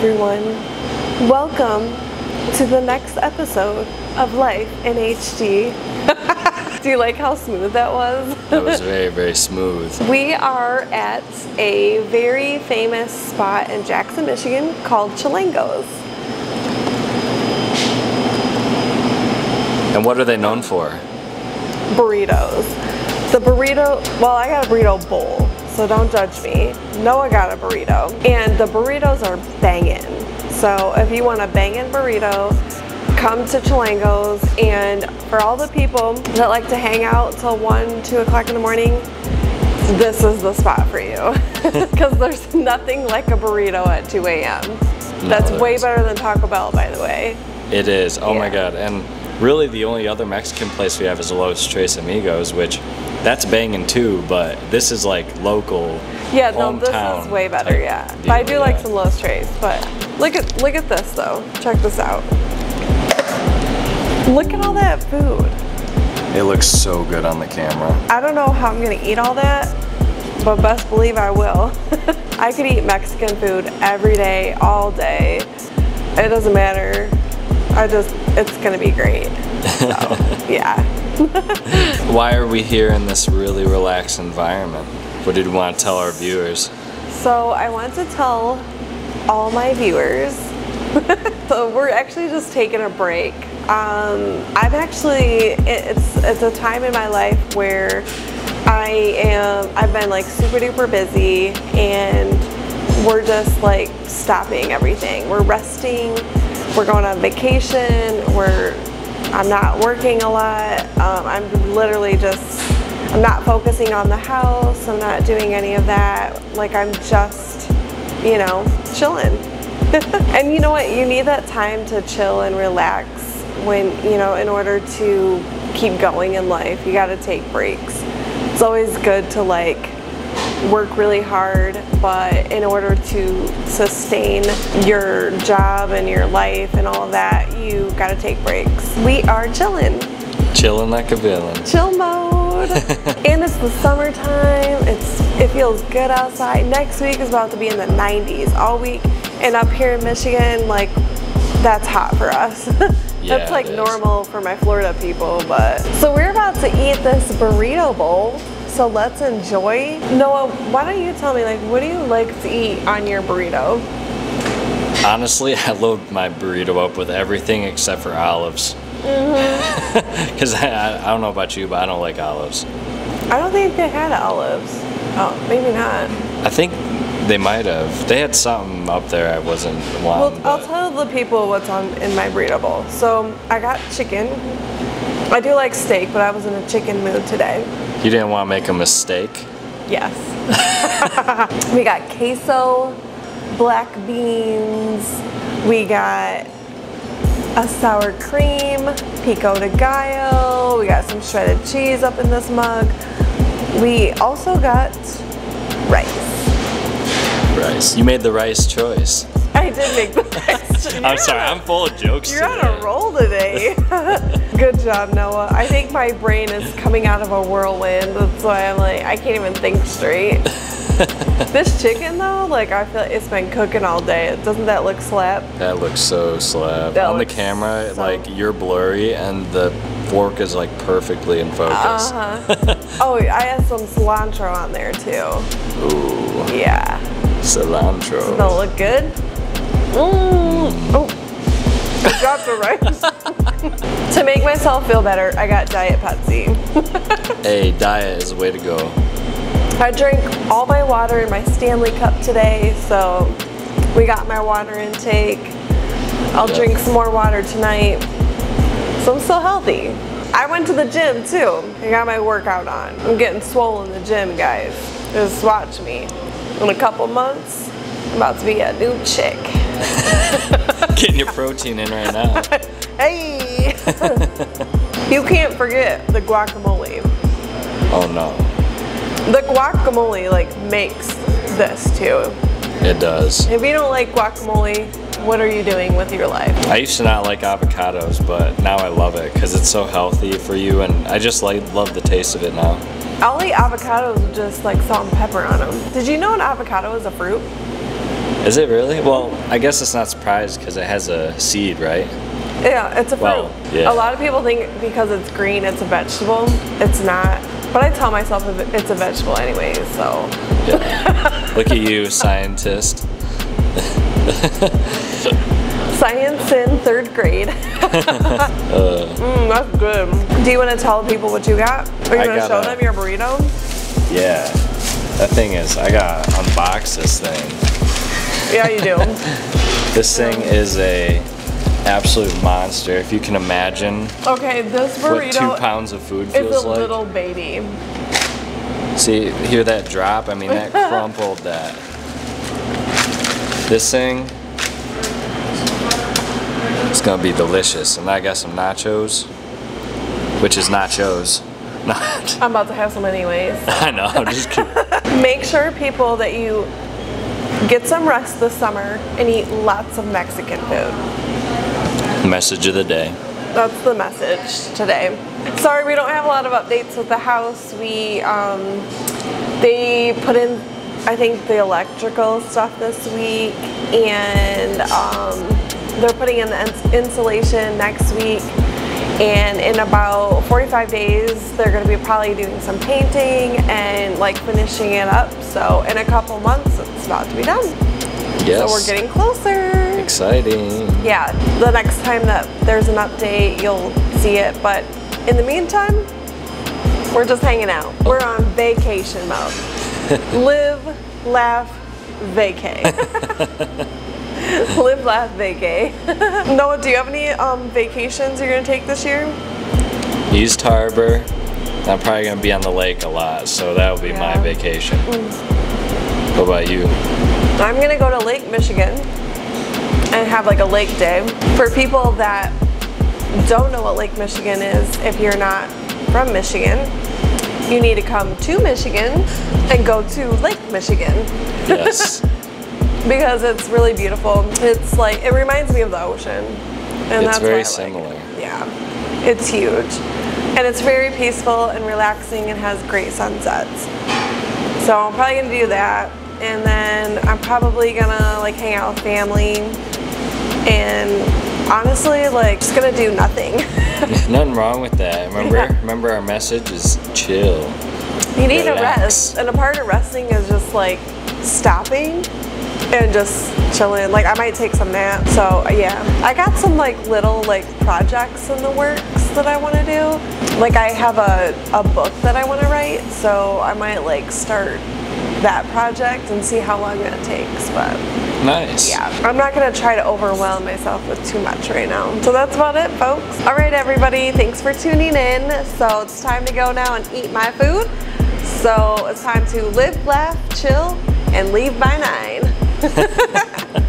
everyone. Welcome to the next episode of Life in HD. Do you like how smooth that was? That was very, very smooth. We are at a very famous spot in Jackson, Michigan called Chilango's. And what are they known for? Burritos. The burrito, well, I got a burrito bowl, so don't judge me. Noah got a burrito, and the burritos are banging. So if you want a banging burrito, come to Chilango's. And for all the people that like to hang out till 1, 2 o'clock in the morning, this is the spot for you. Because there's nothing like a burrito at 2 a.m. That's way better than Taco Bell, by the way. It is. Oh, yeah. My God. And really, the only other Mexican place we have is Los Tres Amigos, which that's banging too, but this is like local. Yeah, no, this is way better, yeah. But I do like some Los Tres, but look at this though. Check this out. Look at all that food. It looks so good on the camera. I don't know how I'm gonna eat all that, but best believe I will. I could eat Mexican food every day, all day. It doesn't matter. It's gonna be great. So, yeah. Why are we here in this really relaxed environment? What did we want to tell our viewers? So I want to tell all my viewers. So we're actually just taking a break. It's a time in my life where I've been like super duper busy, and we're just like stopping everything. We're resting. We're going on vacation. I'm not working a lot. I'm literally just, I'm not focusing on the house. I'm not doing any of that. Like, I'm just, you know, chilling. And you know what? You need that time to chill and relax when, you know, in order to keep going in life, you got to take breaks. It's always good to like work really hard, but in order to sustain your job and your life and all that, you gotta take breaks. We are chilling. Chilling like a villain. Chill mode. And it's the summertime. It feels good outside. Next week is about to be in the 90s all week, and up here in Michigan, like, that's hot for us. That's like normal for my Florida people, but. So we're about to eat this burrito bowl. So let's enjoy. Noah, why don't you tell me, like, what do you like to eat on your burrito? Honestly, I load my burrito up with everything except for olives. Because I don't know about you, but I don't like olives. I don't think they had olives. Oh, maybe not. I think they might have. They had something up there I wasn't wanting. Well, I'll tell the people what's in my burrito bowl. So I got chicken. I do like steak, but I was in a chicken mood today. You didn't want to make a mistake? Yes. We got queso, black beans, we got a sour cream, pico de gallo, we got some shredded cheese up in this mug. We also got rice. Rice. You made the rice choice. I did make the rice choice. I'm sorry, I'm full of jokes today. You're on a roll today. Good job, Noah. I think my brain is coming out of a whirlwind. That's why I'm like, I can't even think straight. This chicken though, like, I feel like it's been cooking all day. Doesn't that look slap? That looks so slap. That on the camera, so like, you're blurry and the fork is like perfectly in focus. Oh, I had some cilantro on there too. Ooh. Yeah. Cilantro. Doesn't that look good? Oh. I dropped the rice. To make myself feel better, I got Diet Pepsi. Hey, diet is the way to go. I drank all my water in my Stanley Cup today, so we got my water intake. I'll drink some more water tonight, so I'm still healthy. I went to the gym too. I got my workout on. I'm getting swollen in the gym, guys. Just watch me. In a couple months, I'm about to be a new chick. Getting your protein in right now. Hey! You can't forget the guacamole. Oh no. The guacamole, like, makes this too. It does. If you don't like guacamole, what are you doing with your life? I used to not like avocados, but now I love it because it's so healthy for you, and I just love the taste of it now. I'll eat avocados with just like salt and pepper on them. Did you know an avocado is a fruit? Is it really? Well, I guess it's not surprised because it has a seed, right? Yeah, it's a fruit. Well, yeah. A lot of people think because it's green, it's a vegetable. It's not. But I tell myself it's a vegetable anyway, so. Yeah. Look at you, scientist. Science in third grade. That's good. Do you want to tell people what you got? Or you want to show them your burrito? Yeah. That thing is, I got to unbox this thing. Yeah, you do. This thing is a absolute monster, if you can imagine. Okay, this burrito, what 2 pounds of food feels like. It's a little baby. See, hear that drop? I mean, that crumpled that. This thing, it's gonna be delicious. And I got some nachos, which is nachos. Not. I'm about to have some anyways. I know, I'm just kidding. Make sure, people, that you get some rest this summer and eat lots of Mexican food. Message of the day. That's the message today. Sorry, we don't have a lot of updates with the house. We they put in, I think, the electrical stuff this week, and they're putting in the insulation next week, and in about 45 days they're going to be probably doing some painting and like finishing it up. So in a couple months it's about to be done. Yes. So we're getting closer. Exciting. Yeah, the next time that there's an update, you'll see it. But in the meantime, we're just hanging out. We're on vacation mode. Live, laugh, vacay. Live, laugh, vacay. Noah, do you have any vacations you're going to take this year? East Harbor. I'm probably going to be on the lake a lot, so that will be my vacation. What about you? I'm going to go to Lake Michigan and have like a lake day. For people that don't know what Lake Michigan is, if you're not from Michigan, you need to come to Michigan and go to Lake Michigan. Yes. Because it's really beautiful. It's like, it reminds me of the ocean. And it's very similar. Yeah, it's huge. And it's very peaceful and relaxing and has great sunsets. So I'm probably gonna do that. And then I'm probably gonna like hang out with family. And honestly, like, just gonna do nothing. Nothing wrong with that. Remember, remember our message is chill. You need relax. A rest, and a part of resting is just like stopping and just chilling. Like, I might take some naps. So yeah, I got some like little like projects in the works that I want to do. Like, I have a book that I want to write, so I might like start that project and see how long that takes. But nice. Yeah, I'm not gonna try to overwhelm myself with too much right now. So that's about it, folks. All right, everybody, thanks for tuning in. So it's time to go now and eat my food. So it's time to live, laugh, chill, and leave by 9.